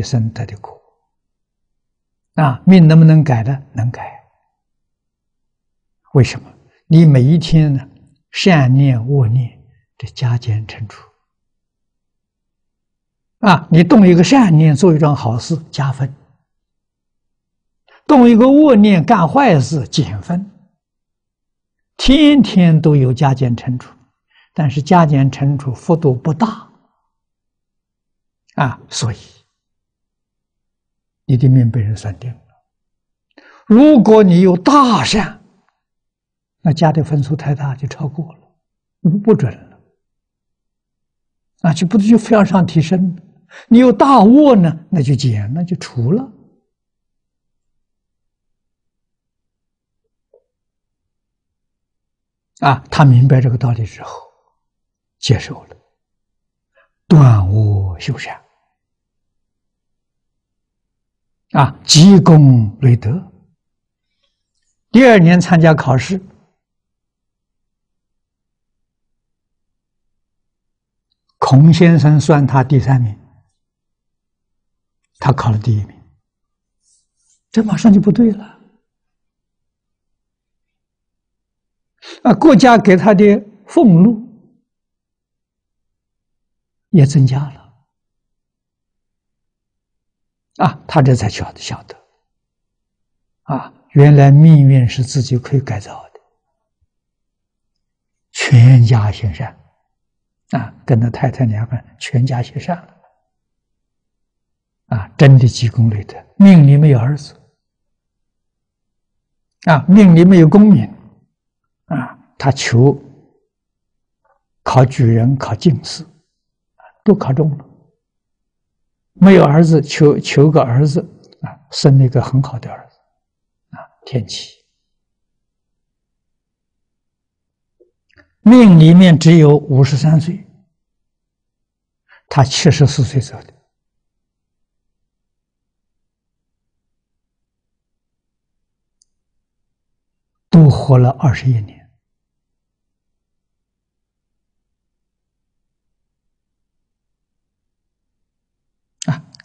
一生得的果。啊，命能不能改呢？能改。为什么？你每一天呢，善念恶念这加减乘除。啊，你动一个善念做一桩好事加分，动一个恶念干坏事减分。天天都有加减乘除，但是加减乘除幅度不大。 啊，所以你的命被人算定了。如果你有大善，那加的分数太大，就超过了，不准了。啊，就不就向上提升。你有大恶呢，那就减，那就除了。啊，他明白这个道理之后，接受了，断恶修善。 啊，积功累德。第二年参加考试，孔先生算他第三名，他考了第一名，这马上就不对了。啊，国家给他的俸禄也增加了。 啊，他这才晓得，啊，原来命运是自己可以改造的。全家行善，啊，跟他太太两个人全家行善了，啊，真的积功累德。命里没有儿子，啊，命里没有功名，啊，他求考举人、考进士，都考中了。 没有儿子，求个儿子啊，生了一个很好的儿子啊，天启。命里面只有53岁，他74岁走的。多活了21年。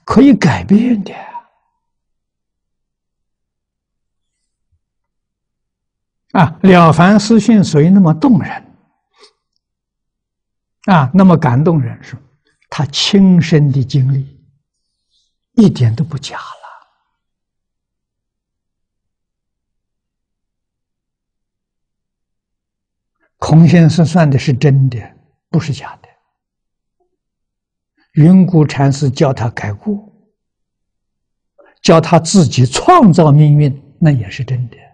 可以改变的啊，《了凡四训》所以那么动人啊，那么感动人，是他亲身的经历，一点都不假了。孔先生算的是真的，不是假的。 云谷禅师教他改过，教他自己创造命运，那也是真的。